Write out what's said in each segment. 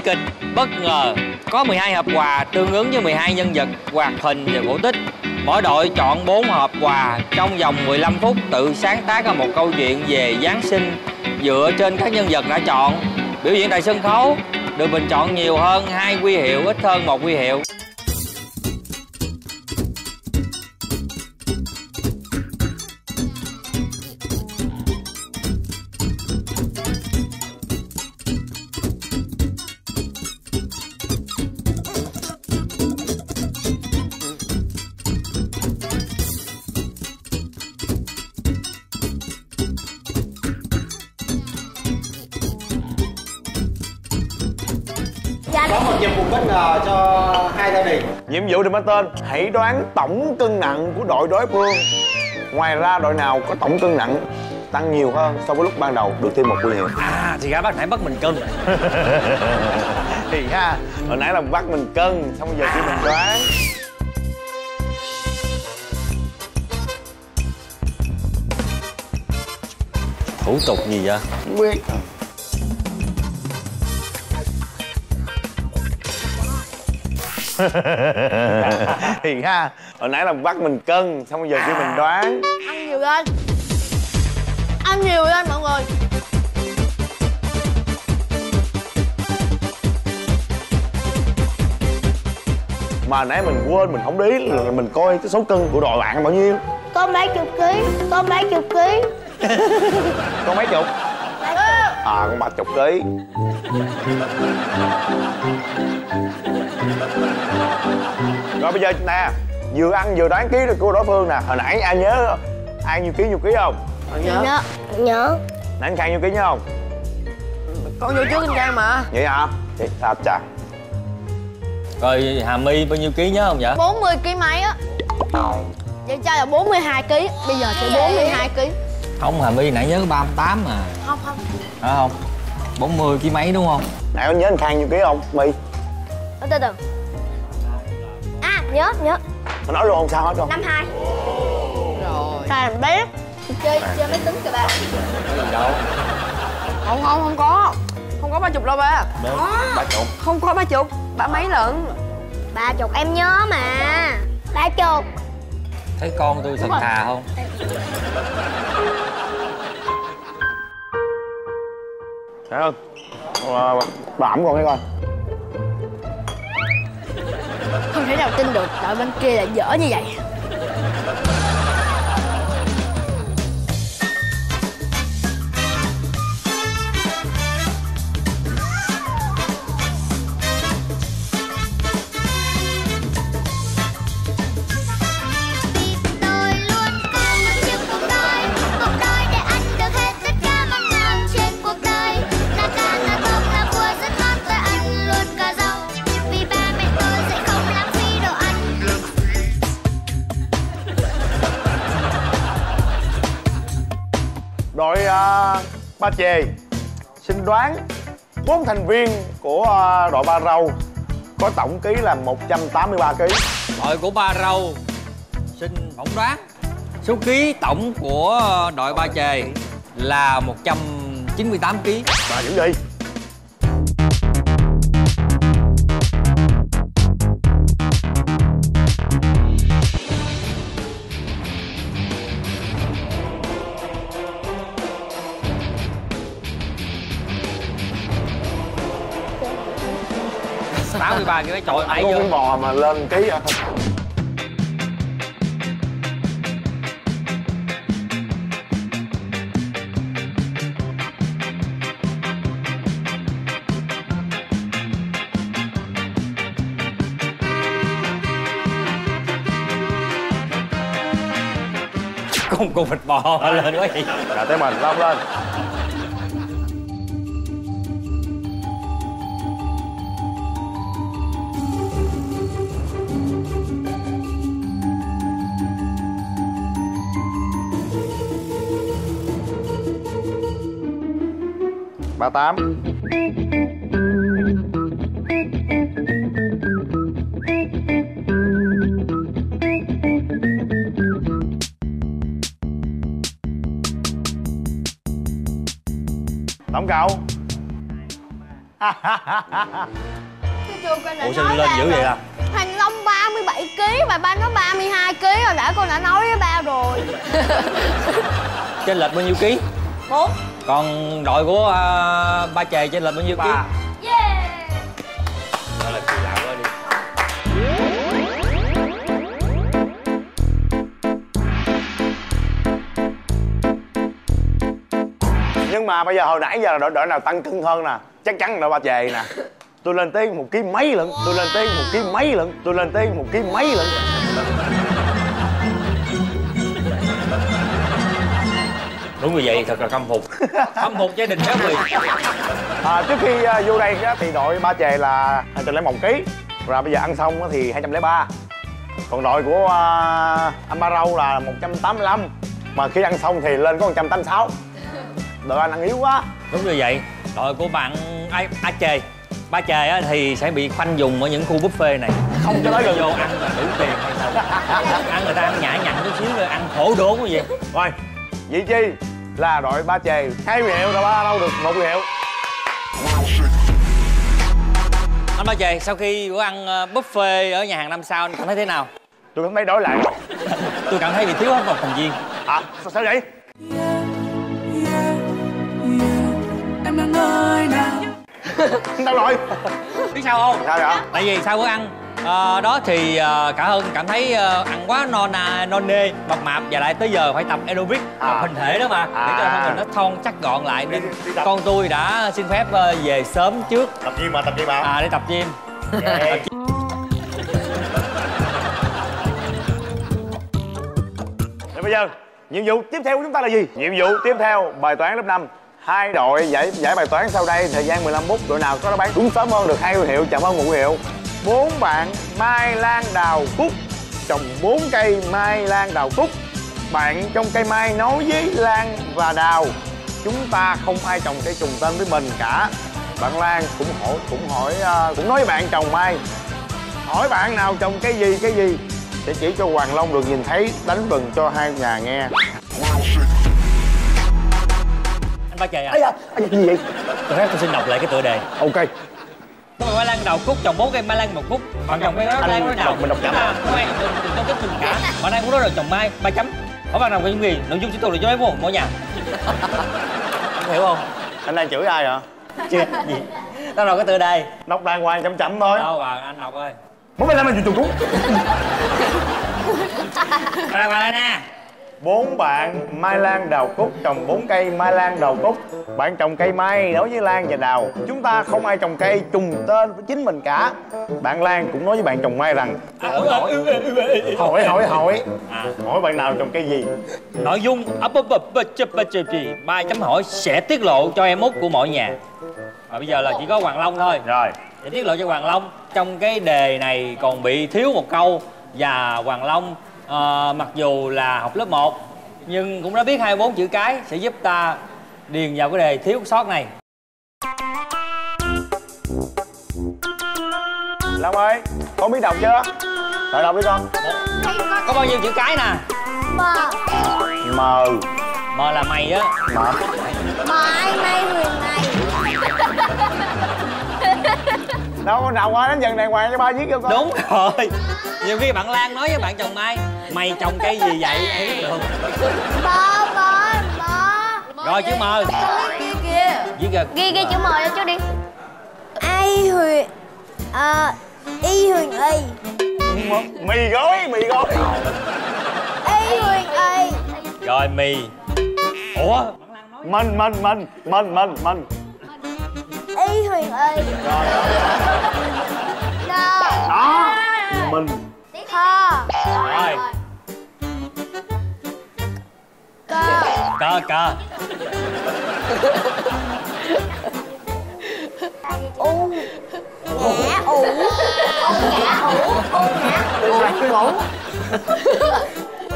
kịch bất ngờ có 12 hộp quà tương ứng với 12 nhân vật, hoạt hình và cổ tích. Mỗi đội chọn 4 hộp quà trong vòng 15 phút tự sáng tác ra một câu chuyện về Giáng sinh dựa trên các nhân vật đã chọn. Biểu diễn tại sân khấu được bình chọn nhiều hơn 2 huy hiệu, ít hơn 1 huy hiệu. Có một nhiệm vụ bất ngờ cho hai gia đình. Nhiệm vụ được mang tên hãy đoán tổng cân nặng của đội đối phương. Ngoài ra đội nào có tổng cân nặng tăng nhiều hơn so với lúc ban đầu được thêm một huy hiệu. À thì ra bác nãy bắt mình cân. Thì ha, hồi nãy là bắt mình cân, xong giờ chỉ mình đoán. Thủ tục gì vậy? Không biết. Thì ha, hồi nãy là bắt mình cân, xong bây giờ kêu mình đoán. Ăn nhiều lên, ăn nhiều lên mọi người. Mà nãy mình quên, mình không để ý là mình coi cái số cân của đội bạn bao nhiêu. Có mấy chục ký, có mấy chục ký. Có mấy chục? À, con 30 ký. Rồi bây giờ nè, vừa ăn vừa đoán ký được của đối phương nè. Hồi nãy ai nhớ ai nhiêu ký không? Nhớ. Nãy anh Khang nhiêu ký nhớ không? Con vô trước anh Khang mà. Vậy hả? Vậy à, chà. Rồi Hà My bao nhiêu ký nhớ không vậy? 40 ký mấy á. Vậy cho là 42 ký. Bây giờ sẽ 42 ký. Không, Hà My nãy nhớ 38 mà. Không, không. Hả không? 40 ký mấy đúng không? Nãy có nhớ anh Khang nhiêu ký không, My? Từ từ. À, nhớ. Nó nói luôn không sao hết rồi. 52. Rồi. Sao mình biết? Chơi máy tính kìa ba. Đâu? Không có. Không có 30 đâu ba. Có. 30. Không có 30. Ba mấy lận? 30 em nhớ mà. 30. Thấy con tôi thật thà không? Thấy không? Bảm con thấy coi. Không thể nào tin được đội bên kia lại dở như vậy. Đội Ba Chề xin đoán 4 thành viên của đội Ba Râu có tổng ký là 183 kg. Đội của Ba Râu xin phỏng đoán số ký tổng của đội Ba Chề là 198 kg. Và những gì? Ba cái trời ơi con miếng bò mà lên ký à. Con vịt bò lên quá vậy. Là tới mình lóc lên. Ba tám. Tổng cậu Ủa sao lên dữ vậy à? Thành Long 37 kg và ba nó 32 kg rồi, đã con đã nói với ba rồi. Chênh lệch bao nhiêu ký? 4. Còn đội của ba chè chênh lệch bao nhiêu 3. Ký? 3. Yeah. Đó là kỳ lạ quá đi. Nhưng mà bây giờ hồi nãy giờ là đội nào tăng cân hơn nè? Chắc chắn là ba chè nè. Tôi lên tới 1 ký mấy lận, tôi lên tới 1 ký mấy lận, tôi lên tới 1 ký mấy lận. Đúng như vậy, thật là khâm phục. Khâm phục gia đình các vị. Trước khi vô đây thì đội ba chè là 201 kg. Rồi bây giờ ăn xong thì 203. Còn đội của anh Ba Râu là 185. Mà khi ăn xong thì lên có 186. Đội anh ăn yếu quá. Đúng như vậy, đội của bạn A Chè, ba chè thì sẽ bị khoanh dùng ở những khu buffet này, không cho nó vô ăn là đủ tiền hay sao. Ăn người ta ăn nhã nhặn chút xíu rồi ăn khổ đốn cái gì. Rồi vị chi là đội ba chè 2 hiệu rồi, ba đâu được 1 hiệu. Anh Ba Chè, sau khi bữa ăn buffet ở nhà hàng 5 sao anh cảm thấy thế nào? Tôi cảm thấy đói lại. Tôi cảm thấy bị thiếu hết một thành viên. À sao vậy? Em đang nói nào. Đâu rồi? Biết sao không? Sao vậy? Tại vì sau bữa ăn đó thì cả Hân cảm thấy ăn quá non nê, mập mạp, và lại tới giờ phải tập aerobic tập hình thể đó mà, để cho thân mình nó thon chắc gọn lại, nên con tôi đã xin phép về sớm trước. Tập gym mà, tập gym mà. À, để tập gym. Okay. Để bây giờ nhiệm vụ tiếp theo của chúng ta là gì? Nhiệm vụ tiếp theo bài toán lớp 5. 2 đội giải bài toán sau đây, thời gian 15 phút. Đội nào có đáp án đúng sớm hơn được 2 hiệu, chậm hơn 1 hiệu. 4 bạn mai lan đào cúc, trồng 4 cây mai lan đào cúc. Bạn trong cây mai nói với lan và đào: chúng ta không ai trồng cây trùng tên với mình cả. Bạn Lan cũng nói với bạn trồng mai: hỏi bạn nào trồng cây gì sẽ chỉ cho Hoàng Long được nhìn thấy, đánh vần cho hai nhà nghe. Ba Chè à? Cái gì vậy? Tôi xin đọc lại cái tựa đề. Ok. Mai lan đầu cúc, trồng 4 cây mai lan 1 cúc. Bạn trồng cây mai lan cái nào? Mình đọc chấm. Không kết từng cả. Bạn đang muốn nói là trồng mai 3 chấm. Hỏi bạn nào cái gì? Nội dung chúng tôi là nói vô mỗi nhà. Anh hiểu không? Anh đang chửi ai hả? Chưa gì. Tao đọc cái tựa đề. Đọc đàng hoàng chấm chấm thôi. Đâu bà anh đọc ơi. Muốn mai lan mình trồng cúc. Đàng hoàng nè. 4 bạn mai lan đào cúc, trồng 4 cây mai lan đào cúc. Bạn trồng cây mai nói với lan và đào: chúng ta không ai trồng cây trùng tên với chính mình cả. Bạn Lan cũng nói với bạn trồng mai rằng: hỏi bạn nào trồng cây gì. Nội dung mai chấm hỏi sẽ tiết lộ cho em út của mỗi nhà. Và bây giờ là chỉ có Hoàng Long thôi. Rồi để tiết lộ cho Hoàng Long. Trong cái đề này còn bị thiếu một câu. Và Hoàng Long mặc dù là học lớp 1 nhưng cũng đã biết 24 chữ cái sẽ giúp ta điền vào cái đề thiếu sót này. Long ơi, con biết đọc chưa? Rồi đọc đi con. Có bao nhiêu chữ cái nè? M là mày á. Mày mày huyền này. Đâu con nào qua đến dần này ngoài cho ba viết cho con. Đúng rồi. Nhiều khi bạn Lan nói với bạn chồng Mai: mày trồng cây gì vậy? Em được. Rồi chữ M. Ghi chữ M cho chú đi. Ai huyền y huyền y. Mì gói. Y huyền y. Rồi mì. Ủa? Mình. Y huyền y. Rồi. Đó. Mình. Thơ. Rồi. Cờ. U. Ngã ủ. U ngã ủ.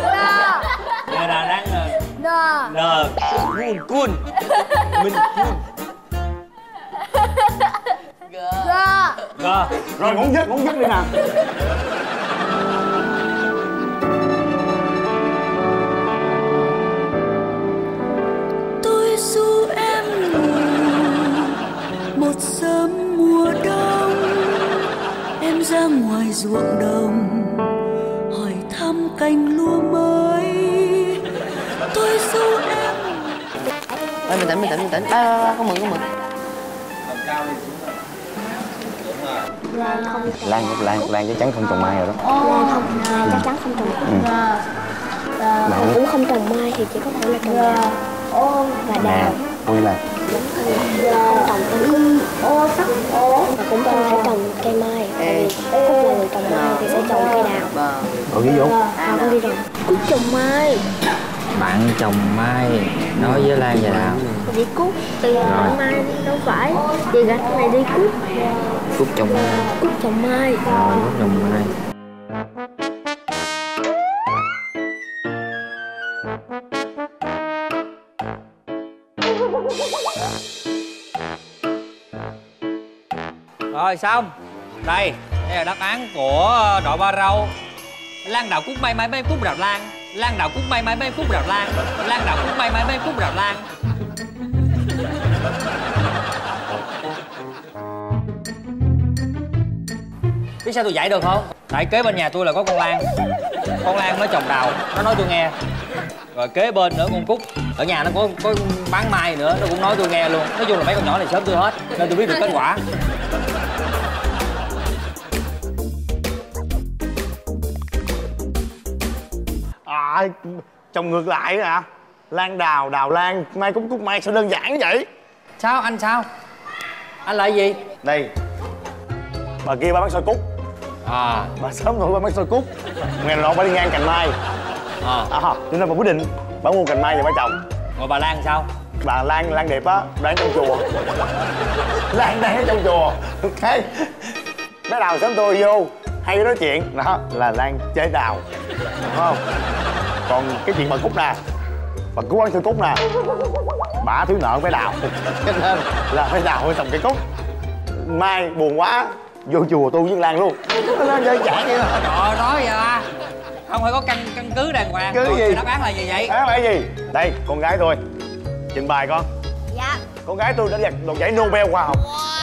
Nờ. Nờ đang nờ. Nờ. Cun. Mình cun. G. Rồi ngón dứt đi nè. Tôi ru em ngủ một sớm. ruộng đồng hỏi thăm cành lúa mới. Tôi dâu em. Ôi, mình tỉnh. À, con mượn. Lan chắc chắn không trồng mai rồi đó. Lan chắc chắn không trồng mai. Đậu cũng không trồng mai thì chỉ có thể là trồng ô và đào. Ôi là trồng ô sắc ố và cũng không phải trồng cây mai. Tại vì không là người trồng mai thì sẽ trồng cây đào. Ở ví dụ con đi rồi cũng trồng mai. Bạn trồng mai nói với Lan vậy nào? Đi cút từ mai đâu phải đi gạch này đi cút. Cút trồng mai. Rồi cút trồng mai. Rồi xong. Đây là đáp án của đội Ba Râu. Lan đào cút bay mai cút đào lan. Lan đào cút bay mai cút đào lan. Lan đào cút bay mai cút đào lan. Biết sao tôi dạy được không? Tại kế bên nhà tôi là có con Lan. Con Lan nó trồng đào, nó nói tôi nghe. Rồi kế bên nữa con Cúc, ở nhà nó có bán mai nữa, nó cũng nói tôi nghe luôn. Nói chung là mấy con nhỏ này sớm tôi hết, nên tôi biết được kết quả. À, trồng ngược lại hả? Lan đào, đào lan, mai cúc mai, sao đơn giản vậy? Sao? Anh là gì? Đây, bà kia ba bán xôi cúc. À, bà sớm tuổi ba bán xôi cúc. Ngày nọ bà đi ngang cành mai. Cho nên bà quyết định bà mua cành mai về bà trồng. Rồi bà Lan sao? Bà Lan đẹp á, đang trong chùa. Lan đang trong chùa. Ok. Bé đào sớm tôi vô hay nói chuyện đó là Lan chế đào, đúng không? Còn cái chuyện bà Cúc nè, bà Cúc ăn xôi cúc nè, bả thiếu nợ với đào, cho nên là phải đào trồng cây cúc. Mai buồn quá vô chùa tu với Lan luôn. Nó dễ dãi vậy thôi. Trời, nói vậy à? Không phải có căn cứ đàng hoàng. Cứ gì? Đáp án là gì vậy? Đáp án là gì? Đây, con gái tôi. Trình bày con. Dạ. Con gái tôi đã giành đoạt giải Nobel khoa học. Wow.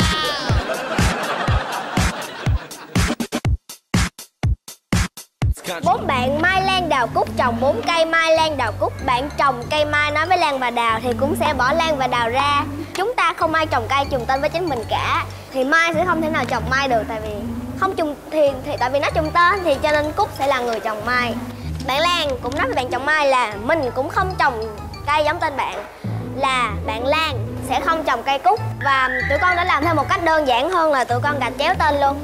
4 bạn mai lan đào cúc trồng 4 cây mai lan đào cúc. Bạn trồng cây mai nói với Lan và Đào thì cũng sẽ bỏ Lan và Đào ra. Chúng ta không ai trồng cây trùng tên với chính mình cả. Thì mai sẽ không thể nào trồng mai được, tại vì không trùng thì tại vì nó trùng tên thì cho nên Cúc sẽ là người trồng mai. Bạn Lan cũng nói với bạn trồng mai là mình cũng không trồng cây giống tên bạn, là bạn Lan sẽ không trồng cây cúc. Và tụi con đã làm theo một cách đơn giản hơn là tụi con gạch chéo tên luôn.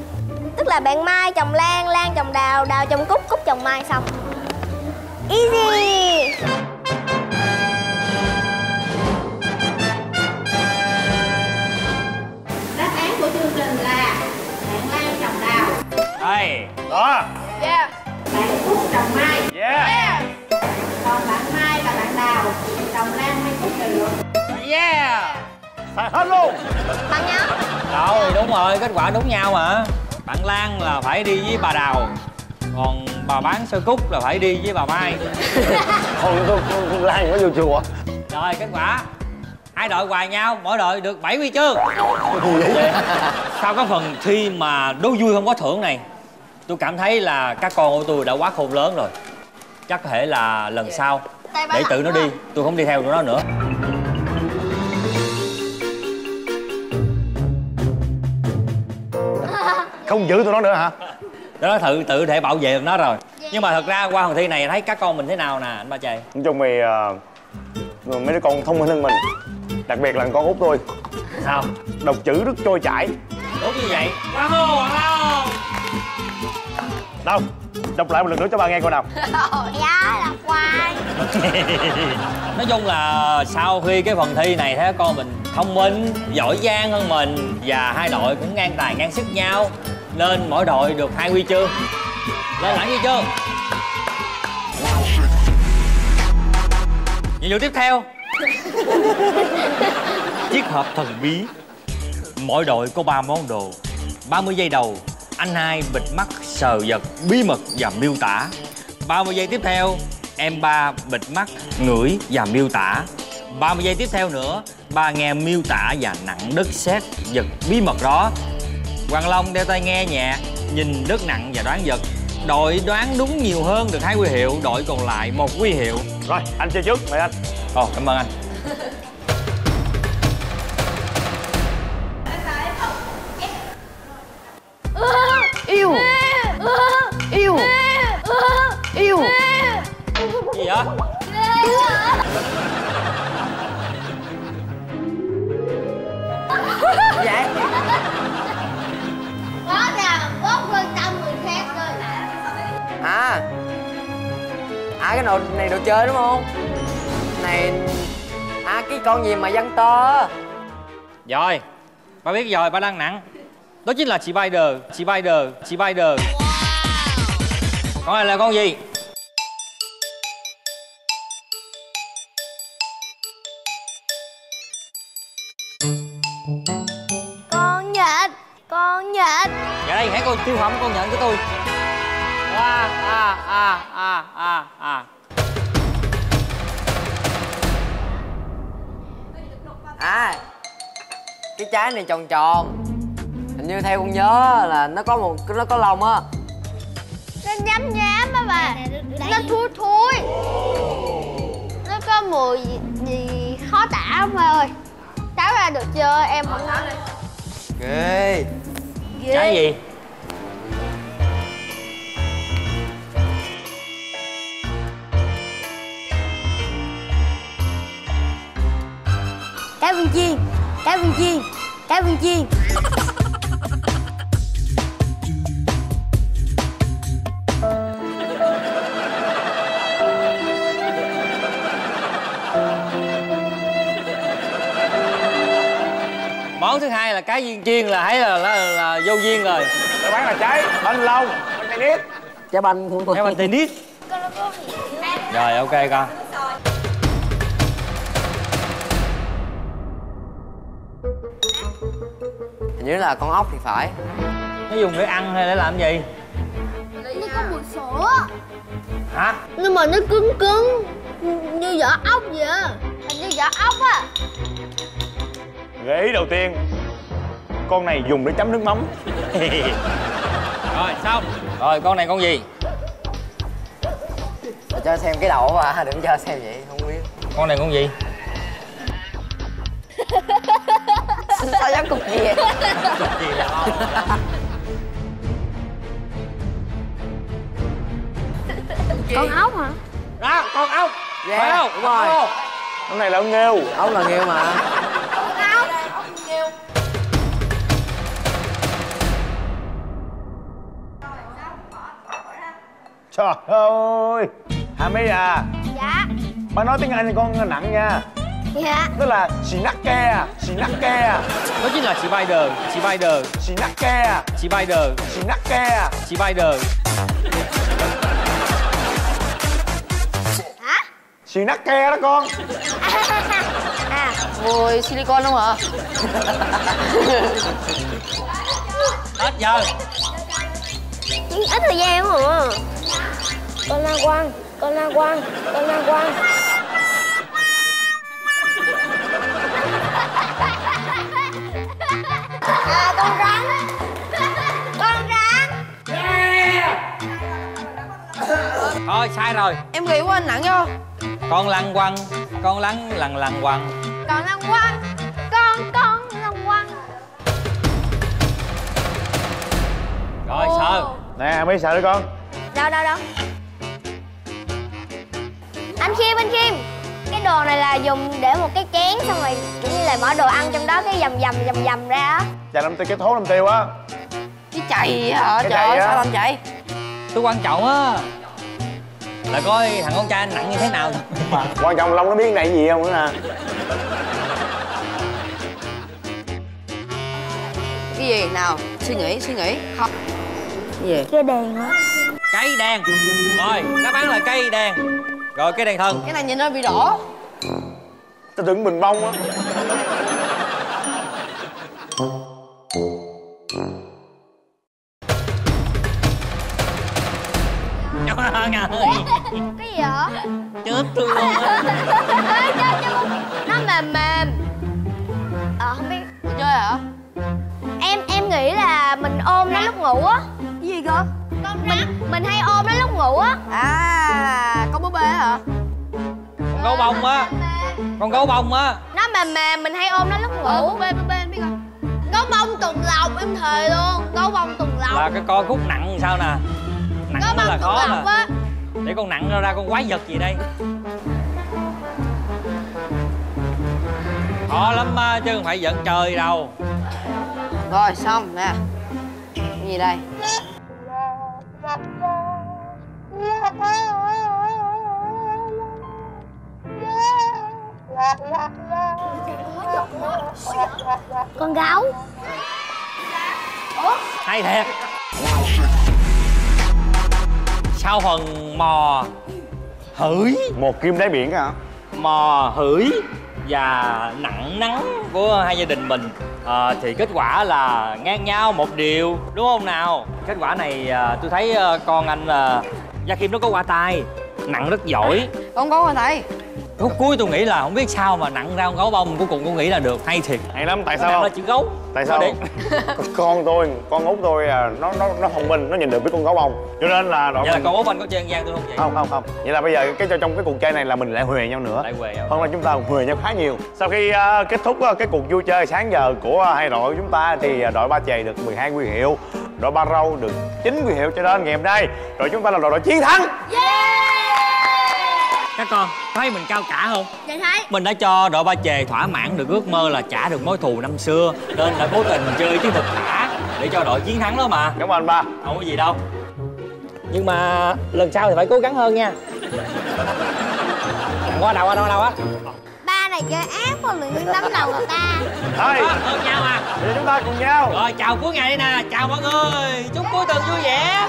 Tức là bạn Mai trồng Lan, Lan trồng Đào, Đào trồng Cúc, Cúc trồng Mai, xong. Easy. Đáp án của chương trình là bạn Lan trồng Đào. Đây. Đó. Yeah. Bạn Cúc trồng Mai. Yeah. Yeah. Còn bạn Mai và bạn Đào trồng Lan hay Cúc được. Yeah. Xài hết luôn. Bằng nhau. Rồi, đúng rồi, kết quả đúng nhau mà. Bạn Lan là phải đi với bà Đào, còn bà bán xôi cúc là phải đi với bà Mai. Con Lan nó vô chùa. Rồi kết quả hai đội hoài nhau, mỗi đội được 7 huy chương. Sau cái phần thi mà đố vui không có thưởng này, tôi cảm thấy là các con của tôi đã quá khôn lớn rồi. Chắc có thể là lần sau để tự nó đi, tôi không đi theo tụi nó nữa. Không giữ tụi nó nữa hả? Đó tự thể bảo vệ nó rồi. Nhưng mà thật ra qua phần thi này thấy các con mình thế nào nè anh Ba Chày? Nói chung thì mấy đứa con thông minh hơn mình. Đặc biệt là con út tôi. Sao? Đọc chữ rất trôi chảy. Đúng như vậy. Bravo, bravo. Đâu? Đọc lại một lần nữa cho ba nghe coi nào. Dạ, đọc hoài. Nói chung là sau khi cái phần thi này thấy các con mình thông minh, giỏi giang hơn mình. Và hai đội cũng ngang tài ngang sức nhau, nên mỗi đội được 2 huy chương. Lên lãnh huy chương. Nhiệm vụ tiếp theo. Chiếc hộp thần bí. Mỗi đội có 3 món đồ. 30 giây đầu anh hai bịt mắt sờ vật bí mật và miêu tả. 30 giây tiếp theo em ba bịt mắt ngửi và miêu tả. 30 giây tiếp theo nữa ba nghe miêu tả và nặng đất sét vật bí mật đó. Hoàng Long đeo tai nghe nhạc nhìn rất nặng và đoán giật. Đội đoán đúng nhiều hơn được 2 huy hiệu, đội còn lại 1 huy hiệu. Rồi, anh chơi trước, mời anh. Ồ, cảm ơn anh. Yêu. Yêu. Yêu. Gì vậy? Dạ. Có rằng bóp hơi tâm người khác rồi. À cái nồi này đồ chơi đúng không? Này à, cái con gì mà văng to. Rồi, ba biết rồi, ba đang nặng. Đó chính là chị Spider. Wow. Con này là con gì? Con nhện. Con nhện. Dạ đây, hãy coi tiêu hỏng con nhện của tôi. À, cái trái này tròn tròn. Hình như theo con nhớ là nó có lông á. Nó nhám nhám á bà. Nó thui thui. Nó có mùi gì khó tả không bà ơi? Tháo ra được chưa em? Không nói đi. Ghê. Trái gì? Trái viên chiên. Trái viên chiên. Trái viên chiên. Món thứ hai là cái viên chiên là thấy là vô duyên rồi. Tôi bán là trái banh lông, banh tennis. Trái banh không? Trái banh tennis. Rồi ok con. Hình như là con ốc thì phải. Nó dùng để ăn hay để làm gì? Nó có mùi sữa. Hả? Nhưng mà nó cứng cứng như vỏ ốc vậy á. Hình như vỏ ốc á. Gợi ý đầu tiên, con này dùng để chấm nước mắm. Rồi xong. Rồi con này con gì? Cho xem cái đầu mà đừng cho xem vậy không biết. Con này con gì? Sao dám cục gì vậy? Cục gì là không? Con ốc hả? Đó con ốc. Dạ yeah, đúng rồi. Con này là con nghêu. Ốc là nghêu mà. Trời ơi! Hà My à? Dạ. Ba nói tiếng Anh con nặng nha. Dạ. Tức là Shinake. Đó chính là Spider. Shinake. Hả? Shinake đó con. À, mùi silicon đúng không ạ? Hết giờ. Ít thời gian không ạ? Con lan quăng. À, con rắn. Yeah. Thôi sai rồi. Em nghĩ quên nặng vô. Con lan quăng. Rồi sợ. Nè mới sợ đó con. Đâu. Anh Khiêm, cái đồ này là dùng để một cái chén xong rồi kiểu như là bỏ đồ ăn trong đó cái dầm ra á. Chà làm tiêu cái thố làm tiêu á. Cái chày hả? Trời ơi sao làm vậy? Tôi quan trọng á là coi thằng con trai nặng như thế nào. Quan trọng Long nó biết cái này gì không nữa nè. Cái gì nào? Suy nghĩ. Không. Cái gì? Cái đèn á. Cây đèn. Rồi, đáp án là cây đèn. Rồi cái đèn thần. Cái này nhìn nó bị đỏ. Tao tưởng bình bông á. Cái gì hả? Chết luôn. Nó mềm. Không biết chơi hả? Em nghĩ là mình ôm nó lúc ngủ á. Mình hay ôm nó lúc ngủ á. À, con búp bê hả? Con gấu bông á. Con gấu bông á. Nó mềm mình hay ôm nó lúc ngủ. Búp bê em biết không? Gấu bông tuần lộc, em thề luôn. Gấu bông tuần lộc là cái con khúc nặng sao nè. Nặng gấu bông là khó nè. Để con nặng nó ra con quái vật gì đây. Khó lắm á, chứ không phải giận trời đâu. Rồi xong nè. Cái gì đây? Con gấu. Hay thiệt. Sau phần mò hửi, một kim đáy biển hả? Mò hửi và nặng nắng của hai gia đình mình thì kết quả là ngang nhau một điều, đúng không nào? Kết quả này tôi thấy con anh Gia Kim nó có qua tay, nặng rất giỏi. Không có qua tay. Lúc cuối tôi nghĩ là không biết sao mà nặng ra con gấu bông, cuối cùng tôi nghĩ là được. Hay thiệt, hay lắm. Tại sao không? Là chữ gấu. Tại sao đi? Con tôi, con út tôi nó thông minh, nó nhìn được với con gấu bông, cho nên là vậy mình... Là con út anh có chơi gian tôi không vậy? Không vậy là bây giờ cái trong cái cuộc chơi này là mình lại huề nhau nữa, lại huề nhau. Hơn là chúng ta huề nhau khá nhiều. Sau khi kết thúc cái cuộc vui chơi sáng giờ của hai đội chúng ta thì đội Ba Chày được 12 huy hiệu, đội Ba Râu được 9 huy hiệu, cho nên ngày hôm nay đội chúng ta là đội chiến thắng. Các con thấy mình cao cả không? Dạ thấy. Mình đã cho đội Ba Chề thỏa mãn được ước mơ là trả được mối thù năm xưa, nên đã cố tình chơi chiến thuật thả để cho đội chiến thắng đó mà. Cảm ơn ba. Không có gì đâu. Nhưng mà lần sau thì phải cố gắng hơn nha. Qua đầu á. Ba này chơi ác quá, luyện tấm lòng người ta. Thôi, hơn nhau à. Thì chúng ta cùng nhau. Rồi chào cuối ngày đi nè, chào mọi người. Chúc cuối tuần vui vẻ.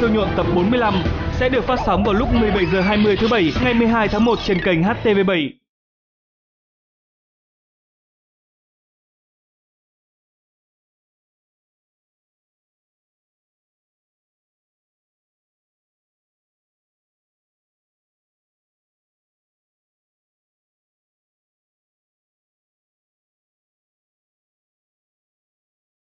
Siêu Nhuộm tập 45 sẽ được phát sóng vào lúc 17h20 thứ Bảy ngày 12 tháng 1 trên kênh HTV7.